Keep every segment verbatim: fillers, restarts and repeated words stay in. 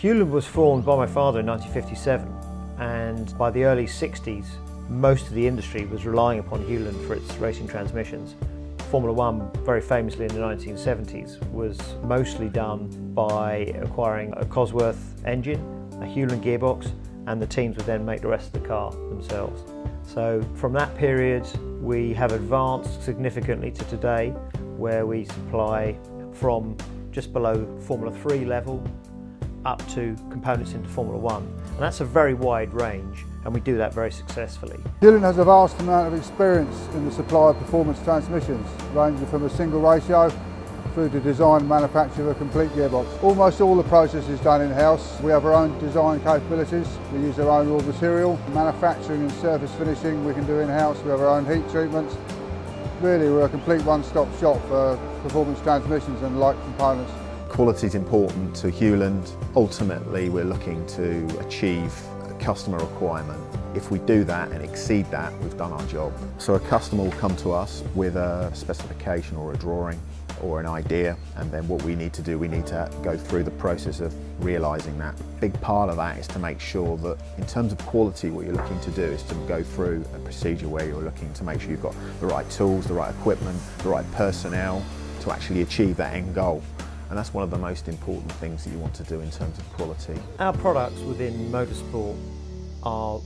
Hewland was formed by my father in nineteen fifty-seven, and by the early sixties most of the industry was relying upon Hewland for its racing transmissions. Formula One, very famously in the nineteen seventies, was mostly done by acquiring a Cosworth engine, a Hewland gearbox, and the teams would then make the rest of the car themselves. So from that period we have advanced significantly to today, where we supply from just below Formula Three level up to components into Formula One, and that's a very wide range, and we do that very successfully. Hewland has a vast amount of experience in the supply of performance transmissions, ranging from a single ratio through to design and manufacture of a complete gearbox. Almost all the process is done in-house. We have our own design capabilities, we use our own raw material, manufacturing and surface finishing we can do in-house, we have our own heat treatments. Really, we're a complete one-stop shop for performance transmissions and like components. Quality is important to Hewland. Ultimately, we're looking to achieve a customer requirement. If we do that and exceed that, we've done our job. So a customer will come to us with a specification or a drawing or an idea, and then what we need to do, we need to go through the process of realising that. A big part of that is to make sure that in terms of quality, what you're looking to do is to go through a procedure where you're looking to make sure you've got the right tools, the right equipment, the right personnel to actually achieve that end goal. And that's one of the most important things that you want to do in terms of quality. Our products within motorsport are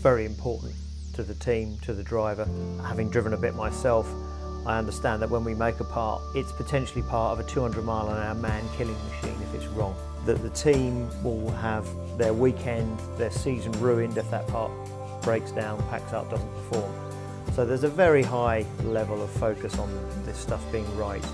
very important to the team, to the driver. Having driven a bit myself, I understand that when we make a part, it's potentially part of a two hundred mile an hour man-killing machine if it's wrong. That the team will have their weekend, their season ruined if that part breaks down, packs up, doesn't perform. So there's a very high level of focus on this stuff being right.